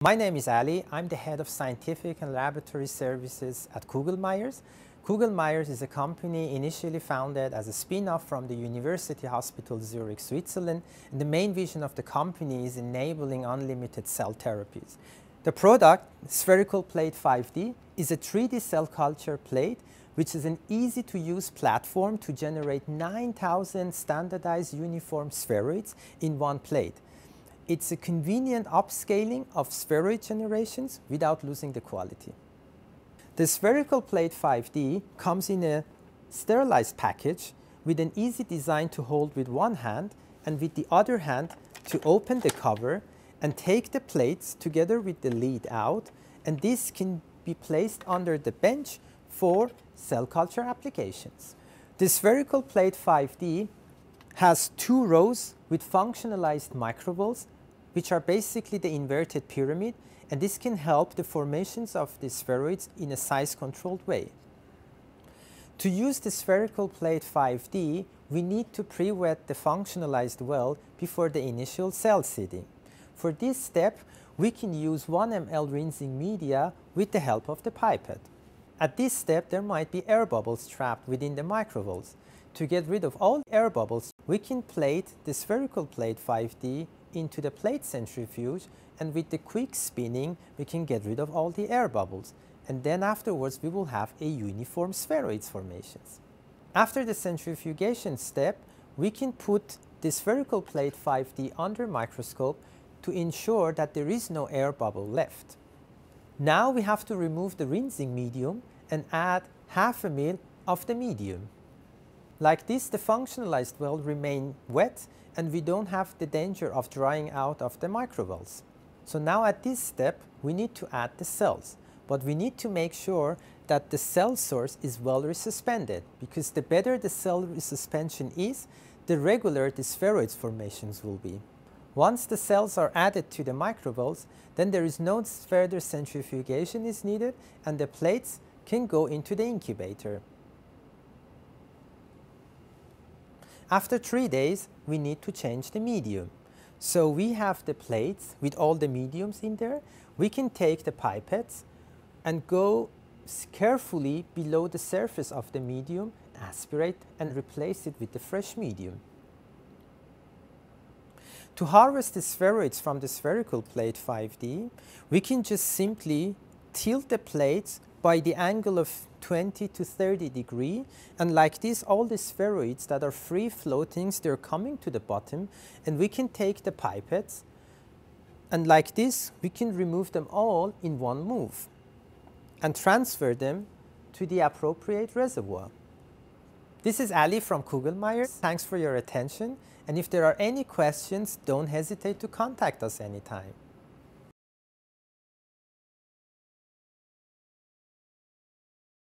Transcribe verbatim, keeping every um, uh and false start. My name is Ali. I'm the head of scientific and laboratory services at Kugelmeiers. Kugelmeiers is a company initially founded as a spin-off from the University Hospital Zurich, Switzerland, and the main vision of the company is enabling unlimited cell therapies. The product, Spherical Plate five D, is a three D cell culture plate which is an easy-to-use platform to generate nine thousand standardized uniform spheroids in one plate. It's a convenient upscaling of spheroid generations without losing the quality. The Spherical Plate five D comes in a sterilized package with an easy design to hold with one hand and with the other hand to open the cover and take the plates together with the lead out, and this can be placed under the bench for cell culture applications. The Spherical Plate five D has two rows with functionalized microballs, which are basically the inverted pyramid, and this can help the formations of the spheroids in a size-controlled way. To use the Spherical Plate five D, we need to pre-wet the functionalized well before the initial cell seeding. For this step, we can use one milliliter rinsing media with the help of the pipette. At this step, there might be air bubbles trapped within the microballs. To get rid of all air bubbles, we can plate the Spherical Plate five D into the plate centrifuge, and with the quick spinning, we can get rid of all the air bubbles. And then afterwards, we will have a uniform spheroids formations. After the centrifugation step, we can put the Spherical Plate five D under microscope to ensure that there is no air bubble left. Now we have to remove the rinsing medium and add half a mil of the medium. Like this, the functionalized well remain wet and we don't have the danger of drying out of the microwells. So now at this step, we need to add the cells. But we need to make sure that the cell source is well resuspended, because the better the cell resuspension is, the regular the spheroids formations will be. Once the cells are added to the microballs, then there is no further centrifugation is needed and the plates can go into the incubator. After three days, we need to change the medium. So we have the plates with all the mediums in there. We can take the pipettes and go carefully below the surface of the medium, aspirate and replace it with the fresh medium. To harvest the spheroids from the Spherical Plate five D, we can just simply tilt the plates by the angle of twenty to thirty degrees, and like this all the spheroids that are free floating, they're coming to the bottom, and we can take the pipettes and like this we can remove them all in one move and transfer them to the appropriate reservoir. This is Ali from Kugelmeiers. Thanks for your attention, and if there are any questions, don't hesitate to contact us anytime.